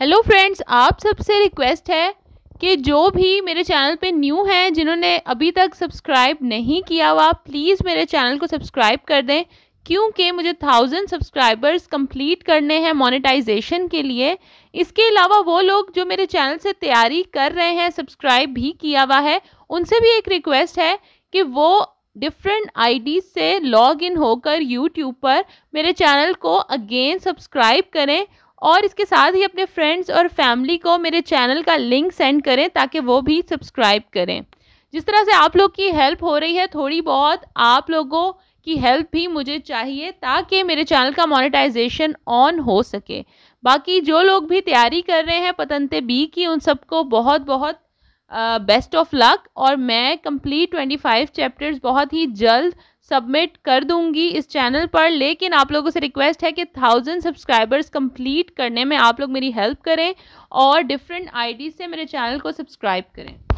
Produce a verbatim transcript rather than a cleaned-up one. Hello friends, आप सबसे request है कि जो भी मेरे चैनल पे न्यू हैं, जिन्होंने अभी तक सब्सक्राइब नहीं किया हुआ, प्लीज़ मेरे चैनल को सब्सक्राइब कर दें, क्योंकि मुझे थाउजेंड सब्सक्राइबर्स कंप्लीट करने हैं मोनेटाइजेशन के लिए। इसके अलावा वो लोग जो मेरे चैनल से तैयारी कर रहे हैं, सब्सक्राइब भी किया हुआ है, उनसे भी एक रिक्वेस्ट है कि वो डिफरेंट आईडी से लॉग इन होकर यूट्यूब पर मेरे चैनल को अगेन सब्सक्राइब करें और इसके साथ ही अपने फ्रेंड्स और फैमिली को मेरे चैनल का लिंक सेंड करें ताकि वो भी सब्सक्राइब करें। जिस तरह से आप लोग की हेल्प हो रही है, थोड़ी बहुत आप लोगों की हेल्प भी मुझे चाहिए ताकि मेरे चैनल का मोनेटाइजेशन ऑन हो सके। बाकी जो लोग भी तैयारी कर रहे हैं पतंते बी की, उन सबको बहुत बहुत बेस्ट ऑफ लक। और मैं कंप्लीट पच्चीस चैप्टर्स बहुत ही जल्द सबमिट कर दूंगी इस चैनल पर, लेकिन आप लोगों से रिक्वेस्ट है कि थाउजेंड सब्सक्राइबर्स कंप्लीट करने में आप लोग मेरी हेल्प करें और डिफरेंट आईडी से मेरे चैनल को सब्सक्राइब करें।